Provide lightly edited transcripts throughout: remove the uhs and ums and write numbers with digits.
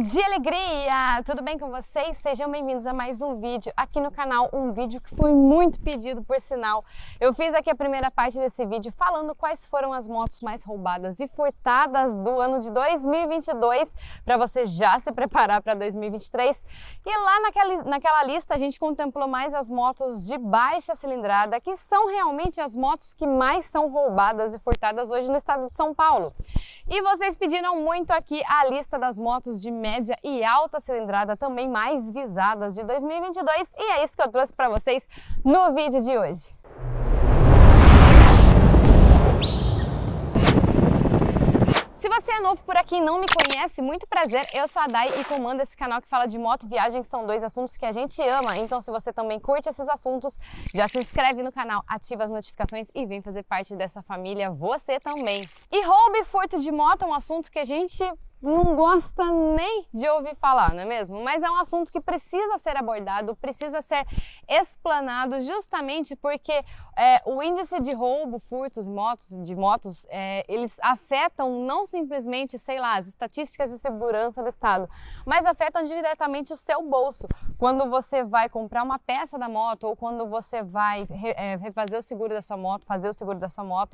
Bom dia, alegria! Tudo bem com vocês? Sejam bem-vindos a mais um vídeo aqui no canal, um vídeo que foi muito pedido, por sinal. Eu fiz aqui a primeira parte desse vídeo falando quais foram as motos mais roubadas e furtadas do ano de 2022, para você já se preparar para 2023. E lá naquela lista a gente contemplou mais as motos de baixa cilindrada, que são realmente as motos que mais são roubadas e furtadas hoje no estado de São Paulo. E vocês pediram muito aqui a lista das motos de média e alta cilindrada, também mais visadas de 2022, e é isso que eu trouxe para vocês no vídeo de hoje. Se você é novo por aqui e não me conhece, muito prazer, eu sou a Dai e comando esse canal que fala de moto e viagem, que são dois assuntos que a gente ama. Então se você também curte esses assuntos, já se inscreve no canal, ativa as notificações e vem fazer parte dessa família você também. E roubo e furto de moto é um assunto que a gente não gosta nem de ouvir falar, não é mesmo? Mas é um assunto que precisa ser abordado, precisa ser explanado, justamente porque o índice de roubo, furtos de motos, eles afetam não simplesmente, sei lá, as estatísticas de segurança do estado, mas afetam diretamente o seu bolso. Quando você vai comprar uma peça da moto ou quando você vai refazer o seguro da sua moto,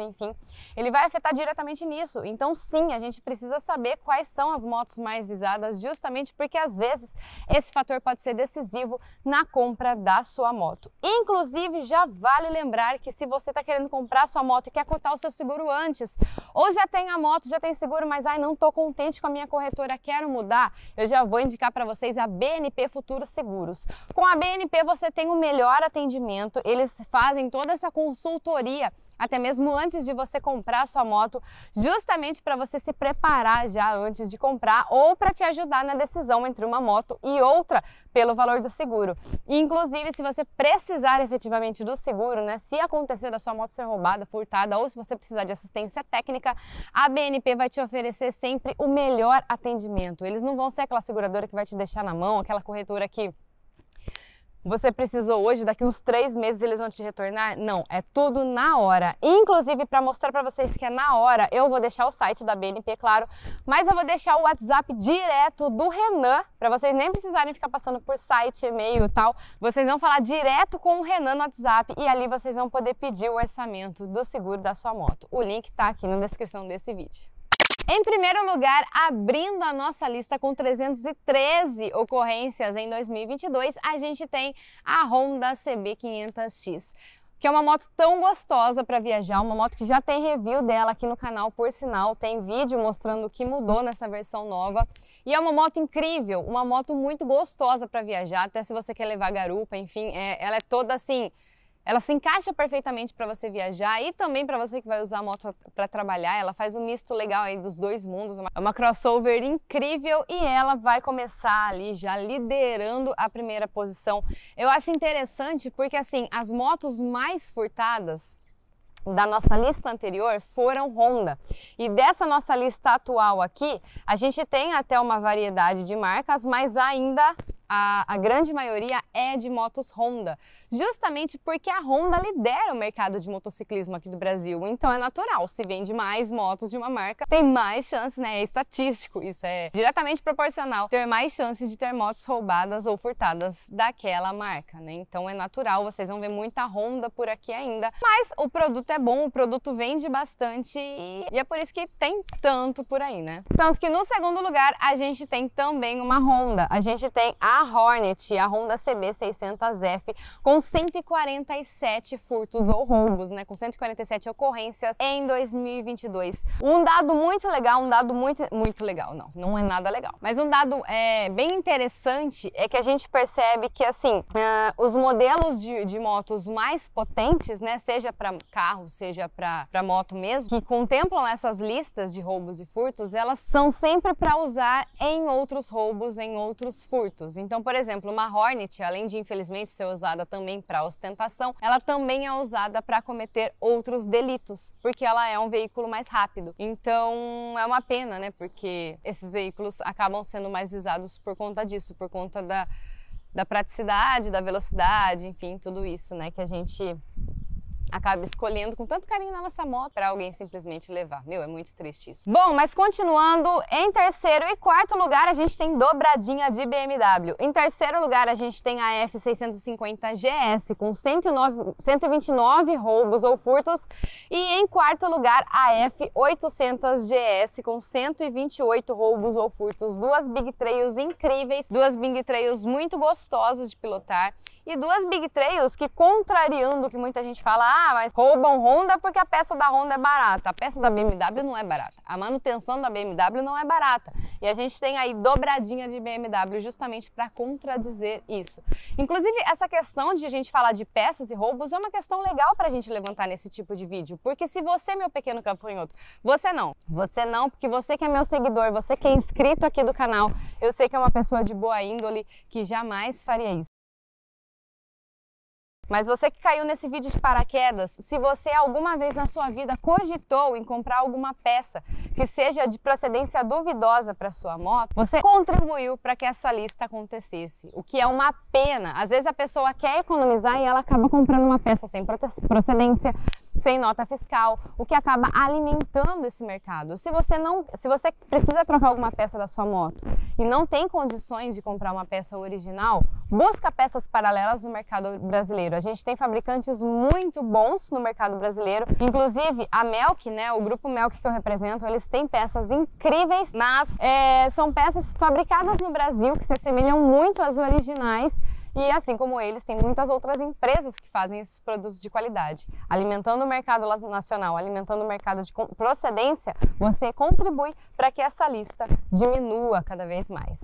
enfim, ele vai afetar diretamente nisso. Então sim, a gente precisa saber quais são as motos mais visadas, justamente porque às vezes esse fator pode ser decisivo na compra da sua moto. Inclusive, já vale lembrar que se você está querendo comprar sua moto e quer cotar o seu seguro antes, ou já tem a moto, já tem seguro, mas ai, não estou contente com a minha corretora, quero mudar, eu já vou indicar para vocês a BNP Futuro Seguros. Com a BNP você tem o melhor atendimento, eles fazem toda essa consultoria, até mesmo antes de você comprar sua moto, justamente para você se preparar já antes de comprar, ou para te ajudar na decisão entre uma moto e outra pelo valor do seguro. E, inclusive, se você precisar efetivamente do seguro, né, se acontecer da sua moto ser roubada, furtada, ou se você precisar de assistência técnica, a BNP vai te oferecer sempre o melhor atendimento. Eles não vão ser aquela seguradora que vai te deixar na mão, aquela corretora que você precisou hoje, daqui uns 3 meses eles vão te retornar? Não, é tudo na hora. Inclusive, para mostrar para vocês que é na hora, eu vou deixar o site da BNP, claro, mas eu vou deixar o WhatsApp direto do Renan, para vocês nem precisarem ficar passando por site, e-mail e tal. Vocês vão falar direto com o Renan no WhatsApp e ali vocês vão poder pedir o orçamento do seguro da sua moto. O link está aqui na descrição desse vídeo. Em primeiro lugar, abrindo a nossa lista com 313 ocorrências em 2022, a gente tem a Honda CB500X, que é uma moto tão gostosa para viajar, uma moto que já tem review dela aqui no canal, por sinal, tem vídeo mostrando o que mudou nessa versão nova. E é uma moto incrível, uma moto muito gostosa para viajar, até se você quer levar garupa, enfim, ela é toda assim. Ela se encaixa perfeitamente para você viajar e também para você que vai usar a moto para trabalhar. Ela faz um misto legal aí dos dois mundos, uma crossover incrível, e ela vai começar ali já liderando a primeira posição. Eu acho interessante porque assim, as motos mais furtadas da nossa lista anterior foram Honda, e dessa nossa lista atual aqui, a gente tem até uma variedade de marcas, mas ainda a grande maioria é de motos Honda, justamente porque a Honda lidera o mercado de motociclismo aqui do Brasil. Então é natural, se vende mais motos de uma marca, tem mais chance, né? É estatístico, isso é diretamente proporcional, ter mais chances de ter motos roubadas ou furtadas daquela marca, né? Então é natural, vocês vão ver muita Honda por aqui ainda, mas o produto é bom, o produto vende bastante e é por isso que tem tanto por aí, né? Tanto que no segundo lugar a gente tem também uma Honda, a gente tem a Hornet, a Honda CB600F, com 147 furtos ou roubos, né? Com 147 ocorrências em 2022. Um dado muito legal, não é nada legal, mas um dado bem interessante é que a gente percebe que, assim, os modelos de motos mais potentes, né? Seja para carro, seja para moto mesmo, que contemplam essas listas de roubos e furtos, elas são sempre para usar em outros roubos, em outros furtos. Então, por exemplo, uma Hornet, além de infelizmente ser usada também para ostentação, ela também é usada para cometer outros delitos, porque ela é um veículo mais rápido. Então, é uma pena, né? Porque esses veículos acabam sendo mais visados por conta disso, por conta da praticidade, da velocidade, enfim, tudo isso, né? Que a gente acaba escolhendo com tanto carinho na nossa moto para alguém simplesmente levar. Meu, é muito triste isso. Bom, mas continuando, em terceiro e quarto lugar a gente tem dobradinha de BMW. Em terceiro lugar a gente tem a F650GS com 129 roubos ou furtos e em quarto lugar a F800GS com 128 roubos ou furtos. Duas Big Trails incríveis, duas Big Trails muito gostosas de pilotar e duas Big Trails que, contrariando o que muita gente fala, ah, mas roubam Honda porque a peça da Honda é barata. A peça da BMW não é barata, a manutenção da BMW não é barata. E a gente tem aí dobradinha de BMW justamente para contradizer isso. Inclusive, essa questão de a gente falar de peças e roubos é uma questão legal para a gente levantar nesse tipo de vídeo, porque se você, meu pequeno campanhoto, você não, porque você que é meu seguidor, você que é inscrito aqui do canal, eu sei que é uma pessoa de boa índole que jamais faria isso. Mas você que caiu nesse vídeo de paraquedas, se você alguma vez na sua vida cogitou em comprar alguma peça que seja de procedência duvidosa para sua moto, você contribuiu para que essa lista acontecesse, o que é uma pena. Às vezes a pessoa quer economizar e ela acaba comprando uma peça sem procedência, sem nota fiscal, o que acaba alimentando esse mercado. Se você precisa trocar alguma peça da sua moto e não tem condições de comprar uma peça original, busca peças paralelas no mercado brasileiro. A gente tem fabricantes muito bons no mercado brasileiro, inclusive a Melk, né, o grupo Melk que eu represento, eles têm peças incríveis, mas são peças fabricadas no Brasil que se assemelham muito às originais. E assim como eles, tem muitas outras empresas que fazem esses produtos de qualidade. Alimentando o mercado nacional, alimentando o mercado de procedência, você contribui para que essa lista diminua cada vez mais.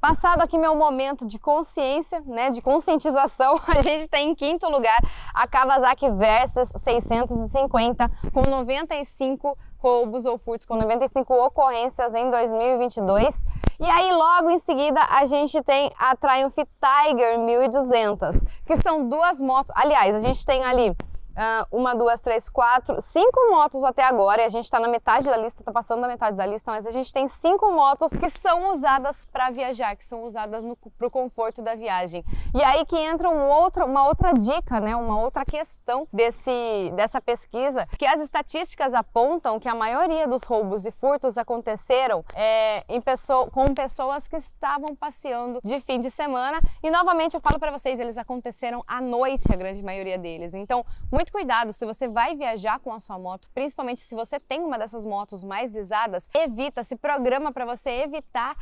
Passado aqui meu momento de consciência, né, de conscientização, a gente tem em quinto lugar a Kawasaki Versys 650 com 95 roubos ou furtos, com 95 ocorrências em 2022. E aí logo em seguida a gente tem a Triumph Tiger 1200, que são duas motos, aliás, a gente tem ali uma, duas, três, quatro, cinco motos até agora, e a gente está na metade da lista, está passando da metade da lista, mas a gente tem cinco motos que são usadas para viajar, que são usadas para o conforto da viagem. E aí que entra uma outra dica, né? Uma outra questão dessa pesquisa, que as estatísticas apontam que a maioria dos roubos e furtos aconteceram com pessoas que estavam passeando de fim de semana, e novamente eu falo para vocês, eles aconteceram à noite, a grande maioria deles. Então, muito cuidado, se você vai viajar com a sua moto, principalmente se você tem uma dessas motos mais visadas, evita, se programa para você evitar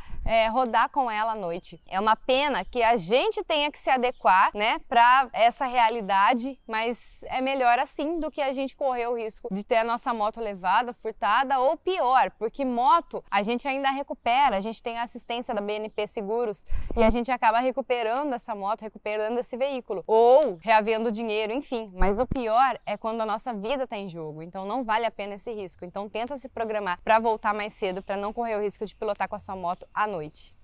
rodar com ela à noite. É uma pena que a gente tenha que se adequar, né, para essa realidade, mas é melhor assim do que a gente correr o risco de ter a nossa moto levada, furtada ou pior, porque moto a gente ainda recupera, a gente tem a assistência da BNP Seguros e a gente acaba recuperando essa moto, recuperando esse veículo, ou reavendo dinheiro, enfim, mas o pior é quando a nossa vida está em jogo, então não vale a pena esse risco. Então tenta se programar para voltar mais cedo, para não correr o risco de pilotar com a sua moto à noite.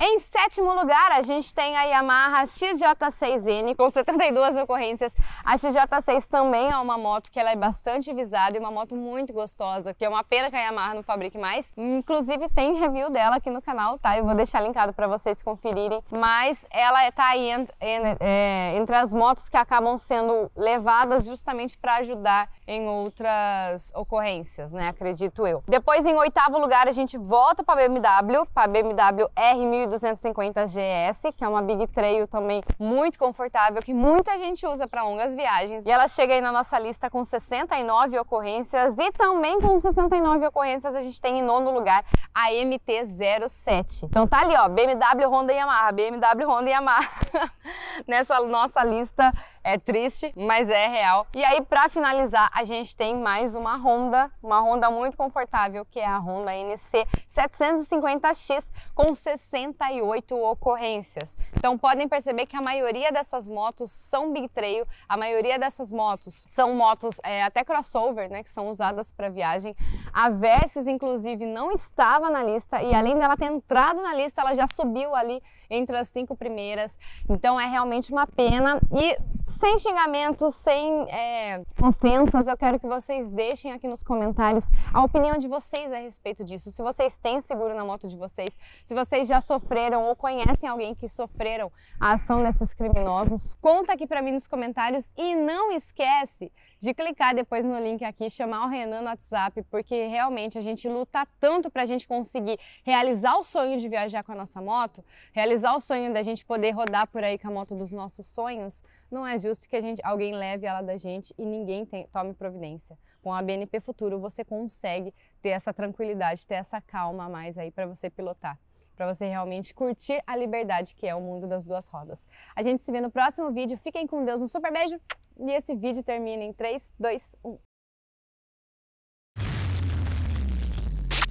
Em sétimo lugar, a gente tem a Yamaha XJ6N, com 72 ocorrências. A XJ6 também é uma moto que ela é bastante visada e uma moto muito gostosa, que é uma pena que a Yamaha não fabrique mais. Inclusive, tem review dela aqui no canal, tá? Eu vou deixar linkado para vocês conferirem. Mas ela tá aí entre as motos que acabam sendo levadas justamente para ajudar em outras ocorrências, né? Acredito eu. Depois, em oitavo lugar, a gente volta para a BMW R1200 250 GS, que é uma Big Trail também muito confortável, que muita gente usa para longas viagens. E ela chega aí na nossa lista com 69 ocorrências e também com 69 ocorrências a gente tem em nono lugar a MT07. Então tá ali, ó, BMW, Honda e Yamaha, BMW, Honda e Yamaha. Nessa nossa lista é triste, mas é real. E aí para finalizar, a gente tem mais uma Honda muito confortável, que é a Honda NC 750X com 68 ocorrências. Então podem perceber que a maioria dessas motos são Big Trail, a maioria dessas motos são motos até crossover, né, que são usadas para viagem. A Versys inclusive não estava na lista e além dela ter entrado na lista, ela já subiu ali entre as 5 primeiras. Então é realmente uma pena e Sem xingamentos, sem ofensas, eu quero que vocês deixem aqui nos comentários a opinião de vocês a respeito disso. Se vocês têm seguro na moto de vocês, se vocês já sofreram ou conhecem alguém que sofreram a ação desses criminosos, conta aqui pra mim nos comentários e não esquece de clicar depois no link aqui, chamar o Renan no WhatsApp, porque realmente a gente luta tanto pra gente conseguir realizar o sonho de viajar com a nossa moto, realizar o sonho da gente poder rodar por aí com a moto dos nossos sonhos, não é justo que alguém leve ela da gente e ninguém tome providência. Com a BNP Futuro você consegue ter essa tranquilidade, ter essa calma a mais aí para você pilotar, para você realmente curtir a liberdade que é o mundo das duas rodas. A gente se vê no próximo vídeo, fiquem com Deus, um super beijo e esse vídeo termina em 3, 2, 1.